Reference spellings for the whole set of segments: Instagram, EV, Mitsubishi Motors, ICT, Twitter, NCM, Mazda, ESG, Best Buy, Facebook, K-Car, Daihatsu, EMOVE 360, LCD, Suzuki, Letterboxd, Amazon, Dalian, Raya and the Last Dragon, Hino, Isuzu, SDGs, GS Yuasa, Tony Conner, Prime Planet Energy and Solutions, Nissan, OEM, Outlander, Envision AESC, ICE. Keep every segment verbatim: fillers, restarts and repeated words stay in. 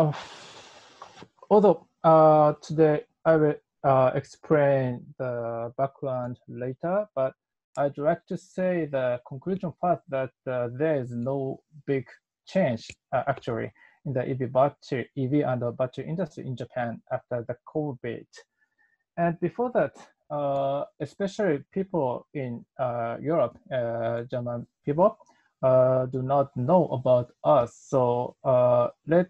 Uh, although uh, today I will uh, explain the background later, but I'd like to say the conclusion part that uh, there is no big change uh, actually in the E V battery, E V and the battery industry in Japan after the COVID. And before that, uh, especially people in uh, Europe, uh, German people, uh, do not know about us. So uh, let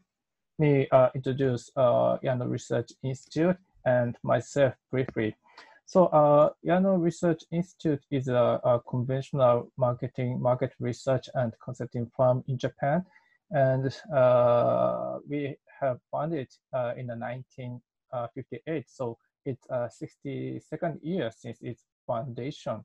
me uh, introduce uh, Yano Research Institute and myself briefly. So uh, Yano Research Institute is a, a conventional marketing, market research and consulting firm in Japan. And uh, we have founded uh, in the nineteen fifty-eight. So it's uh, sixty-second year since its foundation.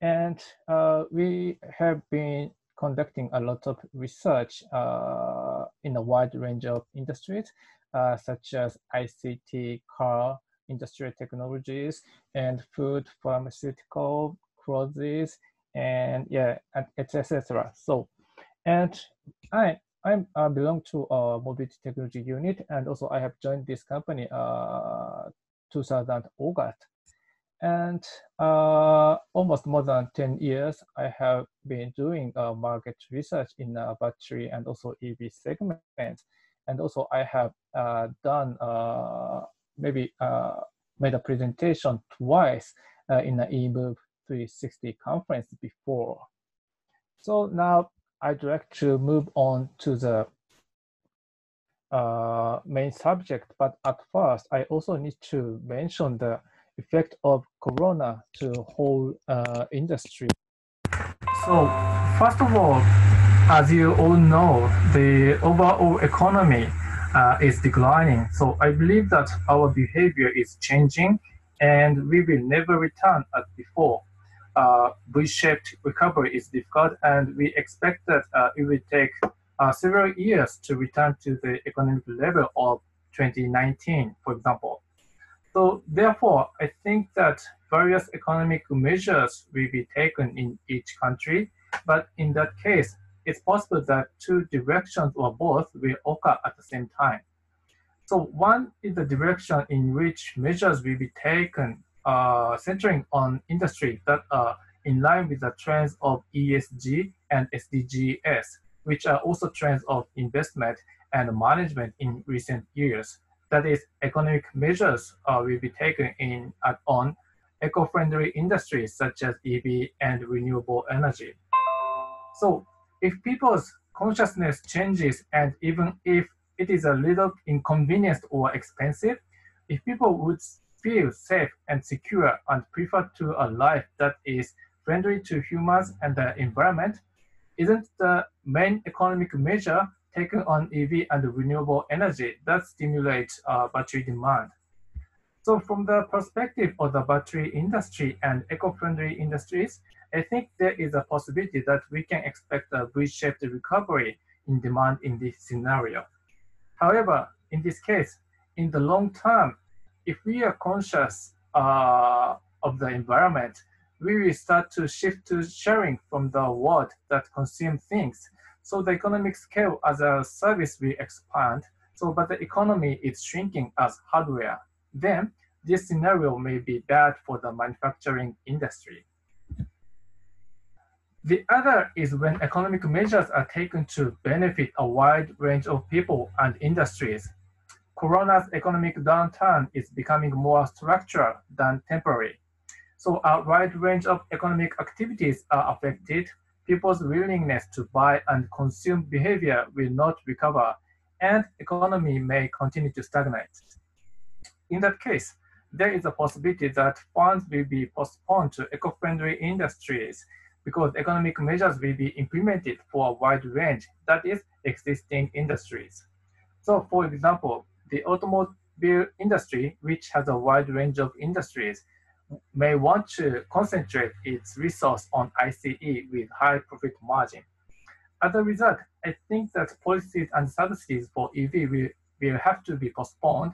And uh, we have been conducting a lot of research uh, in a wide range of industries, uh, such as I C T, car, industrial technologies, and food, pharmaceutical, clothes, and yeah, et cetera. So, and I I'm, I belong to a mobility technology unit, and also I have joined this company uh, two thousand August. And uh, almost more than ten years, I have been doing uh, market research in uh, battery and also E V segments. And also I have uh, done, uh, maybe uh, made a presentation twice uh, in the EMOVE three sixty conference before. So now I'd like to move on to the uh, main subject, but at first, I also need to mention the effect of Corona to whole uh, industry. So first of all, as you all know, the overall economy uh, is declining. So I believe that our behavior is changing and we will never return as before. Uh, V-shaped recovery is difficult and we expect that uh, it will take uh, several years to return to the economic level of twenty nineteen, for example. So therefore, I think that various economic measures will be taken in each country, but in that case, it's possible that two directions or both will occur at the same time. So one is the direction in which measures will be taken uh, centering on industry that are in line with the trends of E S G and S D Gs, which are also trends of investment and management in recent years. That is, economic measures uh, will be taken in uh, on eco-friendly industries such as E V and renewable energy. So if people's consciousness changes, and even if it is a little inconvenient or expensive, if people would feel safe and secure and prefer to a life that is friendly to humans and the environment, isn't the main economic measure taken on E V and renewable energy that stimulates uh, battery demand? So from the perspective of the battery industry and eco-friendly industries, I think there is a possibility that we can expect a V-shaped recovery in demand in this scenario. However, in this case, in the long term, if we are conscious uh, of the environment, we will start to shift to sharing from the world that consumes things. So the economic scale as a service will expand, so but the economy is shrinking as hardware. Then this scenario may be bad for the manufacturing industry. The other is when economic measures are taken to benefit a wide range of people and industries. Corona's economic downturn is becoming more structural than temporary. So a wide range of economic activities are affected. People's willingness to buy and consume behavior will not recover, and economy may continue to stagnate. In that case, there is a possibility that funds will be postponed to eco-friendly industries because economic measures will be implemented for a wide range, that is, existing industries. So, for example, the automobile industry, which has a wide range of industries, may want to concentrate its resource on I C E with high profit margin. As a result, I think that policies and subsidies for E V will, will have to be postponed.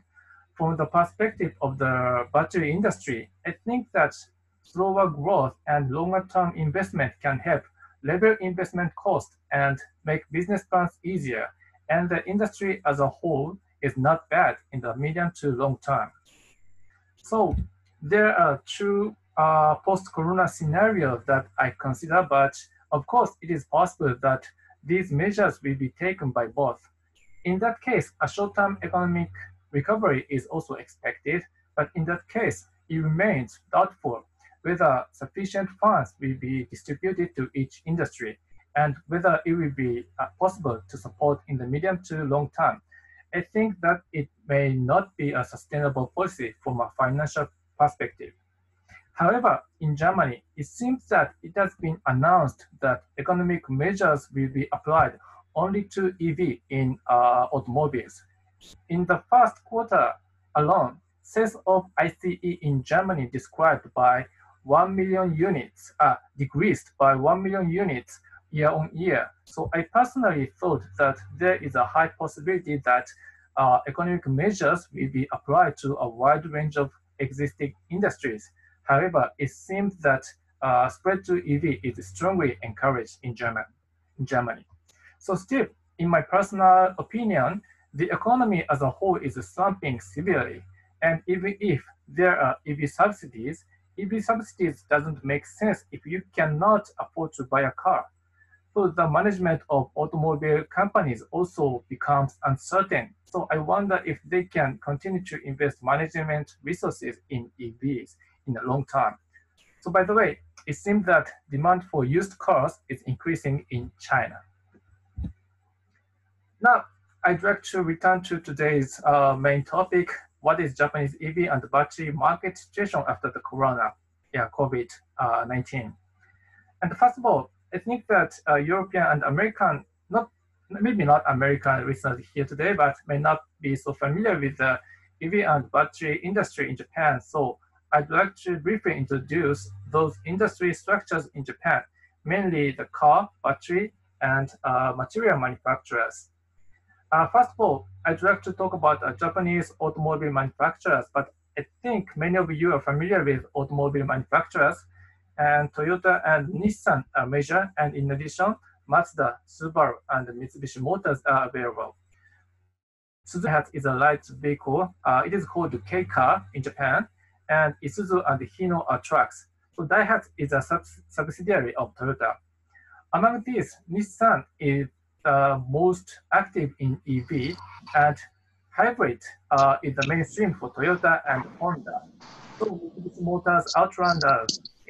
From the perspective of the battery industry, I think that slower growth and longer-term investment can help level investment costs and make business plans easier, and the industry as a whole is not bad in the medium to long term. So there are two uh, post-corona scenarios that I consider, but of course it is possible that these measures will be taken by both. In that case, a short-term economic recovery is also expected, but in that case, it remains doubtful whether sufficient funds will be distributed to each industry and whether it will be uh, possible to support in the medium to long term. I think that it may not be a sustainable policy from a financial perspective. However, in Germany, it seems that it has been announced that economic measures will be applied only to E V in uh, automobiles. In the first quarter alone, sales of ICE in Germany described by one million units, uh, decreased by one million units year on year. So I personally thought that there is a high possibility that uh, economic measures will be applied to a wide range of existing industries. However, it seems that uh, spread to E V is strongly encouraged in, German, in Germany. So Steve, in my personal opinion, the economy as a whole is slumping severely. And even if there are E V subsidies, E V subsidies doesn't make sense if you cannot afford to buy a car. So the management of automobile companies also becomes uncertain. So I wonder if they can continue to invest management resources in E Vs in the long term. So by the way, it seems that demand for used cars is increasing in China. Now, I'd like to return to today's uh, main topic. What is Japanese E V and the battery market situation after the corona, yeah, COVID nineteen? And first of all, I think that uh, European and American, not maybe not American listeners here today, but may not be so familiar with the E V and battery industry in Japan. So I'd like to briefly introduce those industry structures in Japan, mainly the car, battery, and uh, material manufacturers. Uh, first of all, I'd like to talk about uh, Japanese automobile manufacturers, but I think many of you are familiar with automobile manufacturers, and Toyota and Nissan are major, and in addition, Mazda, Subaru, and Mitsubishi Motors are available. Suzuki is a light vehicle. Uh, it is called the K-Car in Japan, and Isuzu and Hino are trucks. So Daihatsu is a sub subsidiary of Toyota. Among these, Nissan is Uh, most active in E V, and hybrid uh, is the mainstream for Toyota and Honda. So Mitsubishi Motors Outlander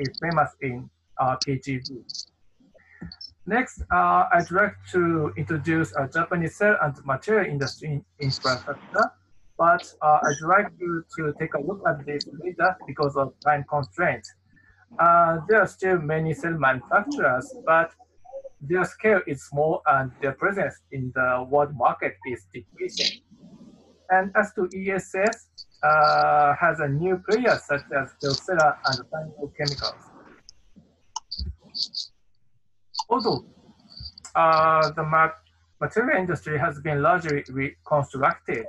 is famous in uh, P G V. Next, uh, I'd like to introduce a Japanese cell and material industry infrastructure, but uh, I'd like you to take a look at this later because of time constraints. Uh, there are still many cell manufacturers, but their scale is small and their presence in the world market is decreasing. And as to E S S, uh, has a new player such as Docella and Sanyo Chemicals. Although uh, the mat material industry has been largely reconstructed,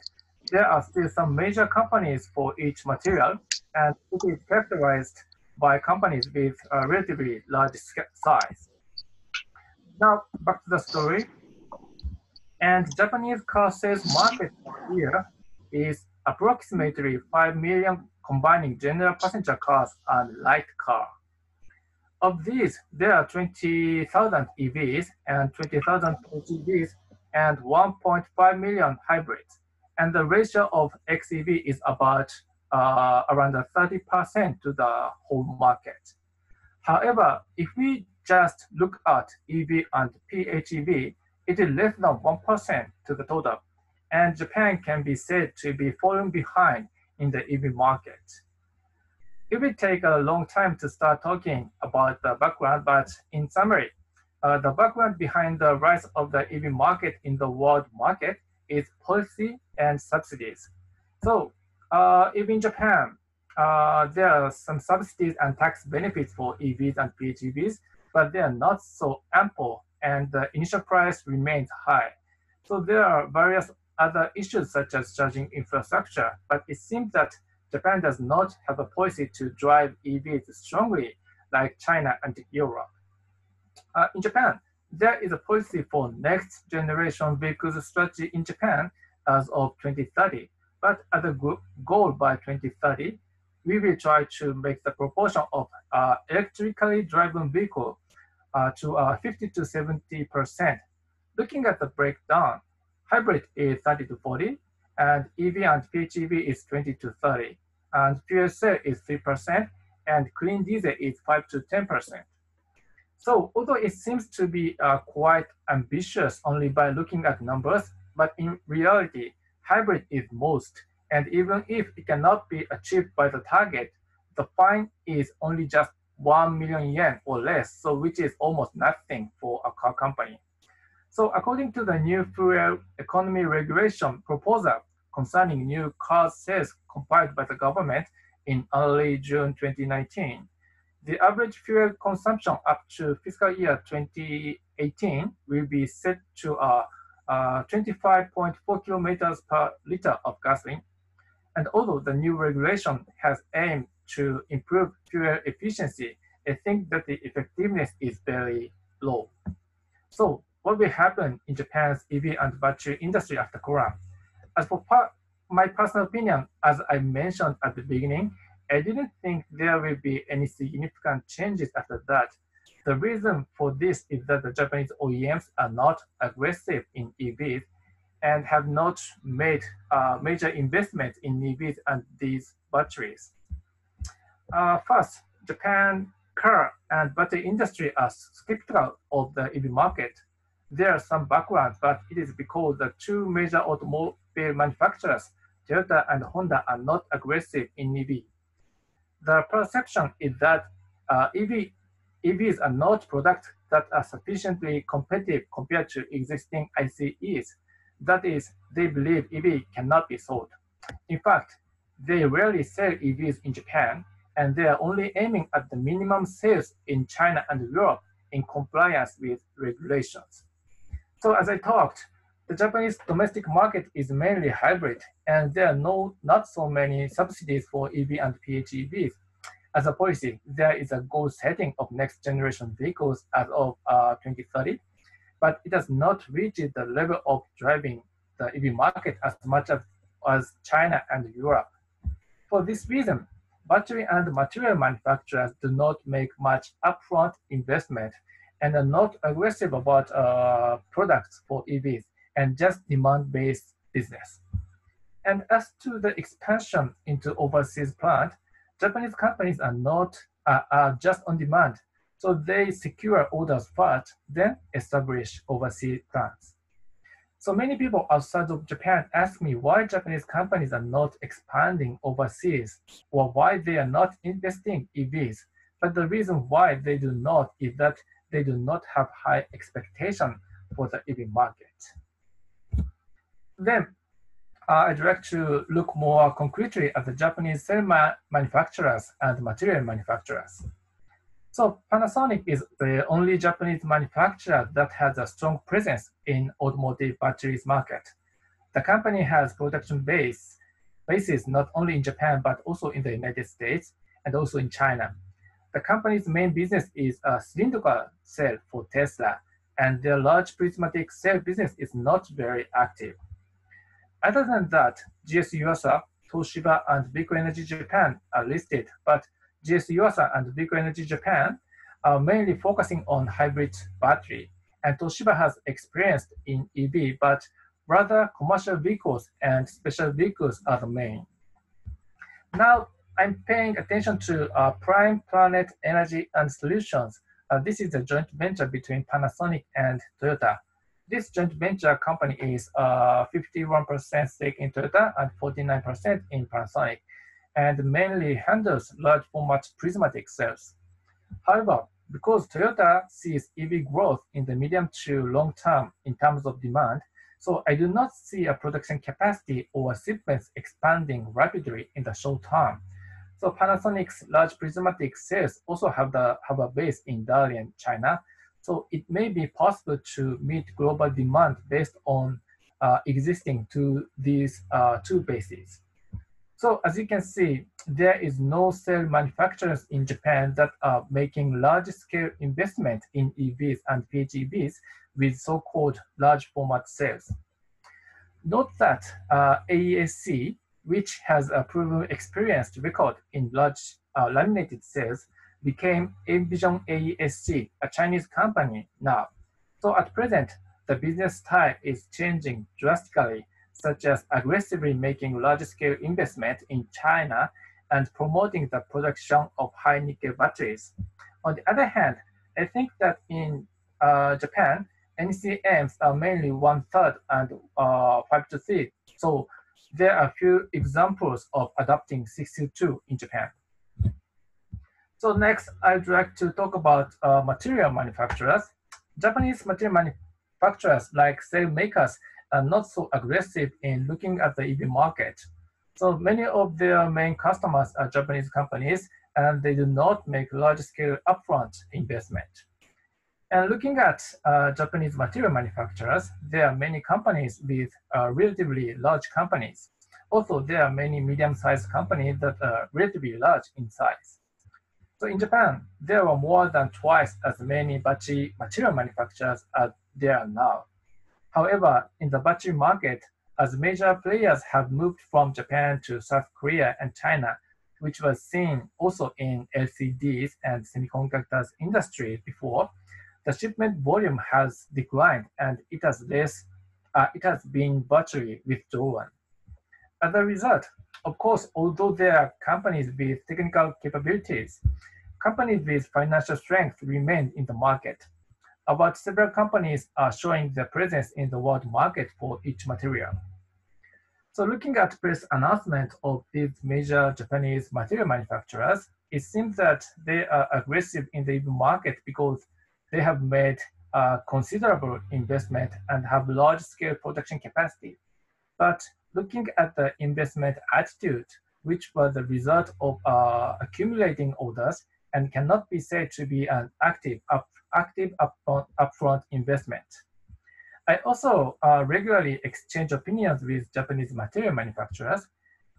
there are still some major companies for each material, and it is characterized by companies with a relatively large size. Now, back to the story. And Japanese car sales market here is approximately five million, combining general passenger cars and light car. Of these, there are twenty thousand E Vs and twenty thousand P G Vs and one point five million hybrids. And the ratio of X E V is about uh, around thirty percent to the whole market. However, if we just look at E V and P H E V, it is less than one percent to the total, and Japan can be said to be falling behind in the E V market. It will take a long time to start talking about the background, but in summary, uh, the background behind the rise of the E V market in the world market is policy and subsidies. So uh, even in Japan, uh, there are some subsidies and tax benefits for E Vs and P H E Vs, but they are not so ample, and the initial price remains high. So there are various other issues such as charging infrastructure, but it seems that Japan does not have a policy to drive E Vs strongly like China and Europe. Uh, in Japan, There is a policy for next generation vehicles strategy in Japan as of twenty thirty, but as a group goal by twenty thirty, we will try to make the proportion of uh, electrically driven vehicle uh, to uh, fifty to seventy percent. Looking at the breakdown, hybrid is thirty to forty, and E V and P H E V is twenty to thirty, and fuel cell is three percent, and clean diesel is five to ten percent. So although it seems to be uh, quite ambitious only by looking at numbers, but in reality, hybrid is most, and even if it cannot be achieved by the target, the fine is only just one million yen or less, so which is almost nothing for a car company. So according to the new fuel economy regulation proposal concerning new car sales compiled by the government in early June twenty nineteen, the average fuel consumption up to fiscal year twenty eighteen will be set to uh, uh, twenty-five point four kilometers per liter of gasoline. And although the new regulation has aimed to improve fuel efficiency, I think that the effectiveness is very low. So what will happen in Japan's E V and battery industry after Corona? As for my personal opinion, as I mentioned at the beginning, I didn't think there will be any significant changes after that. The reason for this is that the Japanese O E Ms are not aggressive in E Vs and have not made uh, major investments in E Vs and these batteries. Uh, first, Japan's car and battery industry are skeptical of the E V market. There are some background, but it is because the two major automobile manufacturers, Toyota and Honda, are not aggressive in E V. The perception is that uh, E V, E Vs are not products that are sufficiently competitive compared to existing I C Es. That is, they believe E V cannot be sold. In fact, they rarely sell E Vs in Japan, and they are only aiming at the minimum sales in China and Europe in compliance with regulations. So as I talked, the Japanese domestic market is mainly hybrid, and there are no, not so many subsidies for E V and P H E Vs. As a policy, there is a goal setting of next generation vehicles as of uh, twenty thirty, but it has not reached the level of driving the E V market as much as, as China and Europe. For this reason, battery and material manufacturers do not make much upfront investment and are not aggressive about uh, products for E Vs, and just demand-based business. And as to the expansion into overseas plant, Japanese companies are not uh, are just on demand, so they secure orders first, then establish overseas plants. So many people outside of Japan ask me why Japanese companies are not expanding overseas or why they are not investing in E Vs. But the reason why they do not is that they do not have high expectation for the E V market. Then, uh, I'd like to look more concretely at the Japanese cell ma manufacturers and material manufacturers. So Panasonic is the only Japanese manufacturer that has a strong presence in automotive batteries market. The company has production base, bases not only in Japan, but also in the United States and also in China. The company's main business is a cylindrical cell for Tesla, and their large prismatic cell business is not very active. Other than that, G S Yuasa, Toshiba, and Vehicle Energy Japan are listed, but G S Yuasa and Vehicle Energy Japan are mainly focusing on hybrid battery, and Toshiba has experience in E V, but rather commercial vehicles and special vehicles are the main. Now, I'm paying attention to uh, Prime Planet Energy and Solutions. Uh, this is a joint venture between Panasonic and Toyota. This joint venture company is uh, fifty-one percent stake in Toyota and forty-nine percent in Panasonic, and mainly handles large format prismatic cells. However, because Toyota sees E V growth in the medium to long term in terms of demand, so I do not see a production capacity or shipments expanding rapidly in the short term. So Panasonic's large prismatic cells also have, the, have a base in Dalian, China, so it may be possible to meet global demand based on uh, existing to these uh, two bases. So as you can see, there is no cell manufacturers in Japan that are making large-scale investment in E Vs and P G Vs with so-called large format cells. Note that uh, A E S C, which has a proven experienced record in large uh, laminated cells, became Envision A E S C, a Chinese company now. So at present, the business type is changing drastically, such as aggressively making large-scale investment in China and promoting the production of high nickel batteries. On the other hand, I think that in uh, Japan, N C Ms are mainly one-third and uh, five to three. So there are few examples of adopting sixty-two in Japan. So next, I'd like to talk about uh, material manufacturers. Japanese material manufacturers like cell makers are not so aggressive in looking at the E V market. So many of their main customers are Japanese companies, and they do not make large-scale upfront investment. And looking at uh, Japanese material manufacturers, there are many companies with uh, relatively large companies. Also, there are many medium-sized companies that are relatively large in size. So in Japan, there were more than twice as many battery material manufacturers as there are now. However, in the battery market, as major players have moved from Japan to South Korea and China, which was seen also in L C Ds and semiconductors industry before, the shipment volume has declined and it has less, uh, it has been virtually withdrawn. As a result, of course, although there are companies with technical capabilities, companies with financial strength remain in the market. About several companies are showing their presence in the world market for each material. So looking at press announcement of these major Japanese material manufacturers, it seems that they are aggressive in the E V market because they have made uh, considerable investment and have large-scale production capacity. But looking at the investment attitude, which was the result of uh, accumulating orders and cannot be said to be an active up, active upfront, upfront investment. I also uh, regularly exchange opinions with Japanese material manufacturers.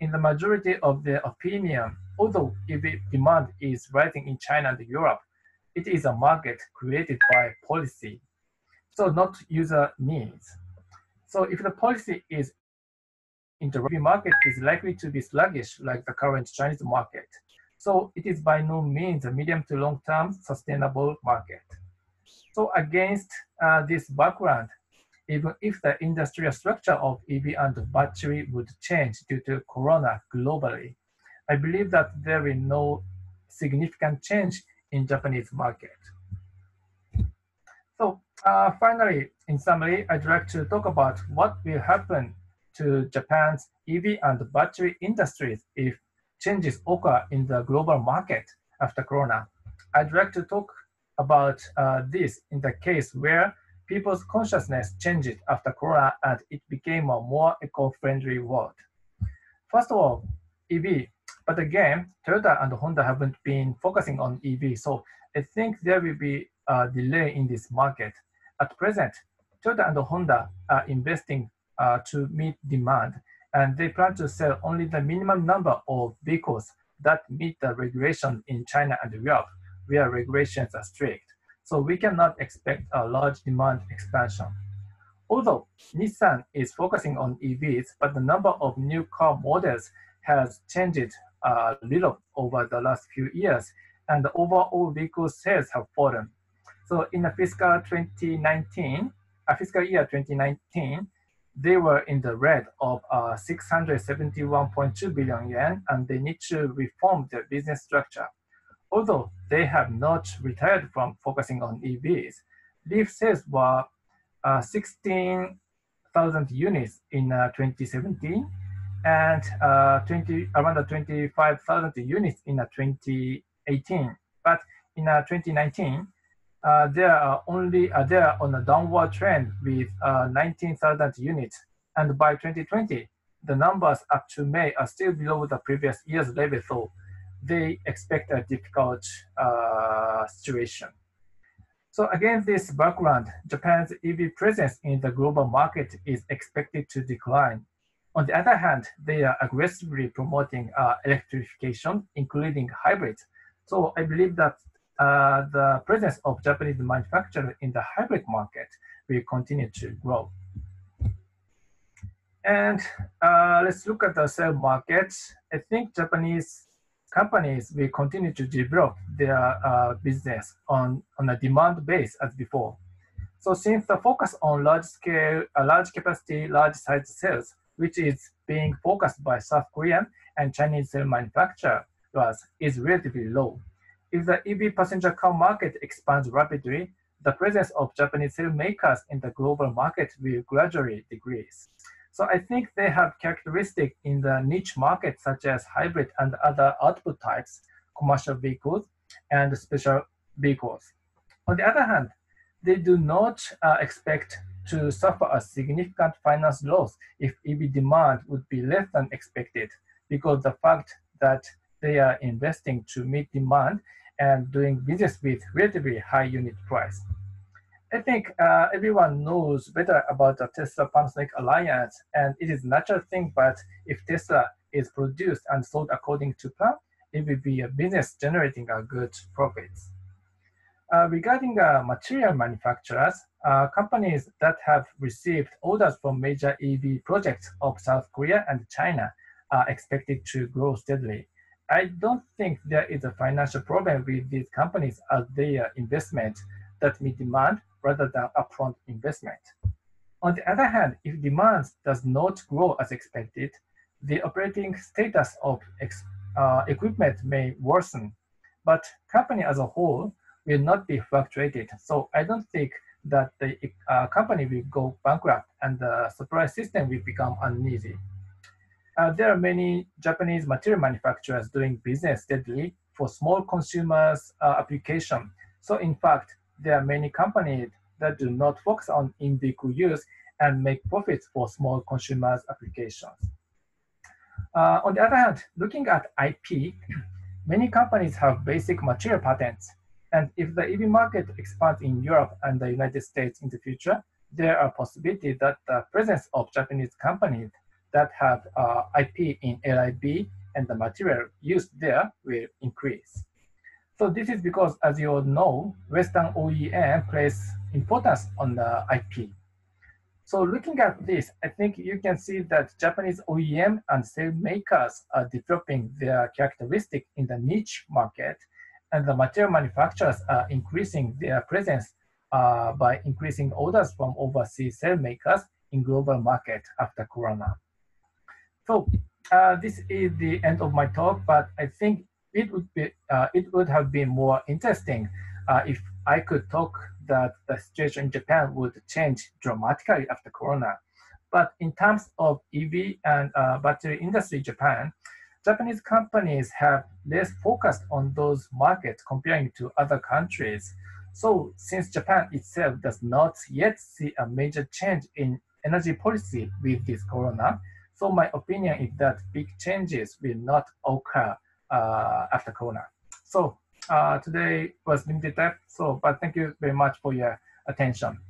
In the majority of their opinion, although E V demand is rising in China and Europe, it is a market created by policy, so not user needs. So if the policy is interrupted, market is likely to be sluggish like the current Chinese market. So it is by no means a medium to long-term sustainable market. So against uh, this background, even if the industrial structure of E V and battery would change due to corona globally, I believe that there is no significant change in Japanese market. So uh, finally, in summary, I'd like to talk about what will happen to Japan's E V and battery industries if changes occur in the global market after Corona. I'd like to talk about uh, this in the case where people's consciousness changed after Corona and it became a more eco-friendly world. First of all, E V. But again, Toyota and Honda haven't been focusing on E V, so I think there will be a delay in this market. At present, Toyota and Honda are investing Uh, to meet demand, and they plan to sell only the minimum number of vehicles that meet the regulation in China and Europe, where regulations are strict. So we cannot expect a large demand expansion. Although Nissan is focusing on E Vs, but the number of new car models has changed a little over the last few years, and the overall vehicle sales have fallen. So in the fiscal twenty nineteen, uh, fiscal year twenty nineteen, they were in the red of uh, six hundred seventy-one point two billion yen, and they need to reform their business structure. Although they have not retired from focusing on E Vs, L I B sales were uh, sixteen thousand units in uh, twenty seventeen and uh, twenty, around twenty-five thousand units in uh, twenty eighteen. But in uh, twenty nineteen, Uh, they are only uh, they are on a downward trend with uh, nineteen thousand units, and by twenty twenty, the numbers up to May are still below the previous year's level, so they expect a difficult uh, situation. So against this background, Japan's E V presence in the global market is expected to decline. On the other hand, they are aggressively promoting uh, electrification, including hybrids. So I believe that uh, the presence of Japanese manufacturers in the hybrid market will continue to grow. And uh, let's look at the cell market. I think Japanese companies will continue to develop their uh, business on, on a demand base as before. So since the focus on large scale, uh, large capacity, large size cells, which is being focused by South Korean and Chinese cell manufacturers, is relatively low. If the E V passenger car market expands rapidly, the presence of Japanese cell makers in the global market will gradually decrease. So I think they have characteristics in the niche market, such as hybrid and other output types, commercial vehicles, and special vehicles. On the other hand, they do not uh, expect to suffer a significant finance loss if E V demand would be less than expected, because the fact that they are investing to meet demand and doing business with relatively high unit price. I think uh, everyone knows better about the Tesla-Panasonic alliance, and it is a natural thing, but if Tesla is produced and sold according to plan, it will be a business generating a good profits. Uh, regarding uh, material manufacturers, uh, companies that have received orders from major E V projects of South Korea and China are expected to grow steadily. I don't think there is a financial problem with these companies as their investment that meet demand rather than upfront investment. On the other hand, if demand does not grow as expected, the operating status of ex uh, equipment may worsen, but company as a whole will not be fluctuated. So I don't think that the uh, company will go bankrupt and the supply system will become uneasy. Uh, there are many Japanese material manufacturers doing business steadily for small consumers uh, application. So in fact, there are many companies that do not focus on in-vehicle use and make profits for small consumers applications. Uh, on the other hand, looking at I P, many companies have basic material patents. And if the E V market expands in Europe and the United States in the future, there are possibilities that the presence of Japanese companies that have uh, I P in L I B and the material used there will increase. So this is because, as you all know, Western O E M places importance on the I P. So looking at this, I think you can see that Japanese O E M and cell makers are developing their characteristics in the niche market, and the material manufacturers are increasing their presence uh, by increasing orders from overseas cell makers in global market after Corona. So uh, this is the end of my talk, but I think It would be, uh, it would have been more interesting uh, if I could talk that the situation in Japan would change dramatically after Corona. But in terms of E V and uh, battery industry in Japan, Japanese companies have less focused on those markets comparing to other countries. So since Japan itself does not yet see a major change in energy policy with this Corona, so my opinion is that big changes will not occur Uh, after Corona. So uh, today was limited time, so but thank you very much for your attention.